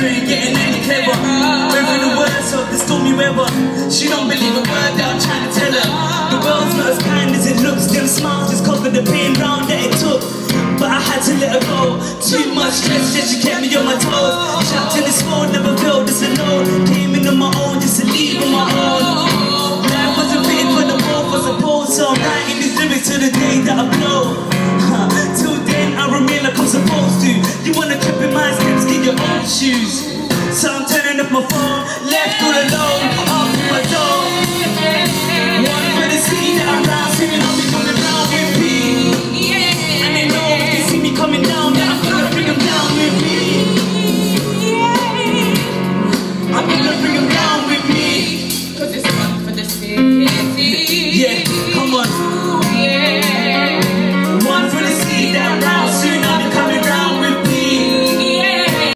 Mercury getting 80K up. Wearing the words of the stormy weather. She don't believe a word that I'm trying to tell her. The world's not as kind as it looks. Them smiles just covered the pain round that it took. But I had to let her go. Too much stress that she kept me on my toes. Trapped in this world, never felt this alone. Came in on my own just to leave on my own. Life wasn't fitting for the both, I suppose. So I'm writing these lyrics to the day that I blow. Till then I remain like I'm supposed to. You wanna trip in my steps, get your own shoes. So I'm turning up my phone, left all alone, off my door. One for the city that I'm round, singing I'll be coming round with me. And they know if they see me coming down, that I'm gonna bring them down with me. I'm gonna bring them down with me. Cause it's one for the city. Yeah, come on. Yeah. One for the city that I'm round,